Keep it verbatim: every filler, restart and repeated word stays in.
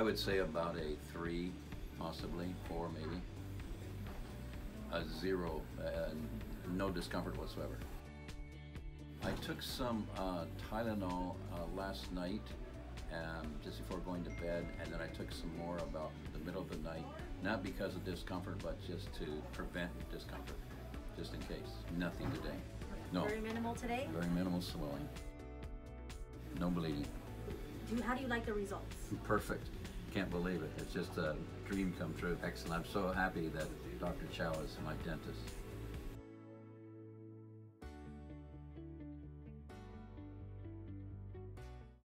I would say about a three, possibly four, maybe a zero, uh, no discomfort whatsoever. I took some uh, Tylenol uh, last night um, just before going to bed, and then I took some more about the middle of the night, not because of discomfort, but just to prevent discomfort, just in case. Nothing today. No. Very minimal today? Very minimal swelling. No bleeding. Do you, how do you like the results? Perfect. Can't believe it. It's just a dream come true. Excellent. I'm so happy that Doctor Chow is my dentist.